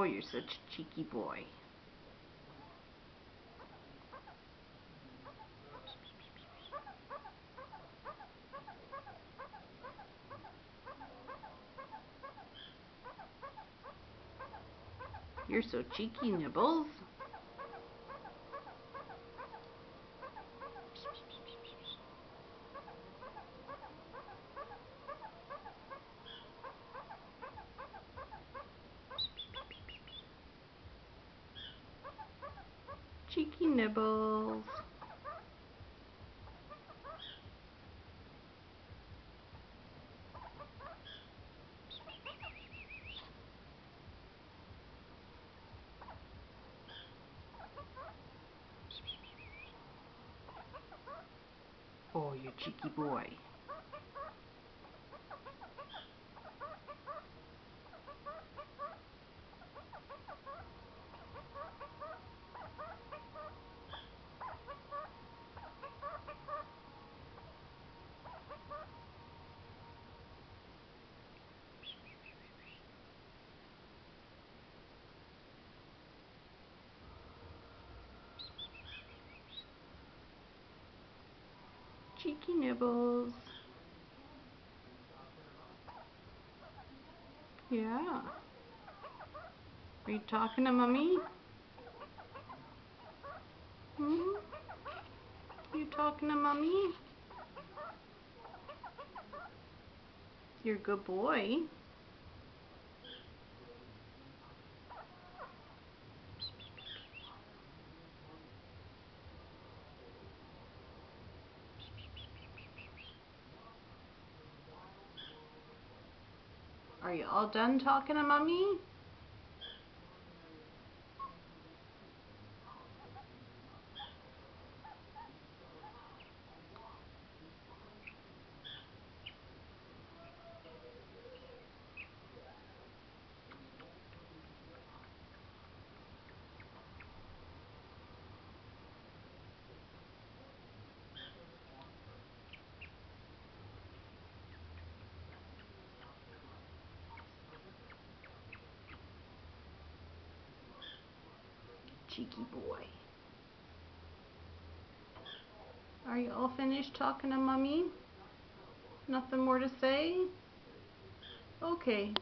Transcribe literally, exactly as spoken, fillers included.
Oh, you're such a cheeky boy. You're so cheeky, Nibbles. Cheeky Nibbles. Oh, you cheeky boy. Cheeky Nibbles. Yeah. Are you talking to Mommy? Hmm? You talking to Mommy? You're a good boy. Are you all done talking to Mommy? Cheeky boy. Are you all finished talking to Mommy? Nothing more to say? Okay.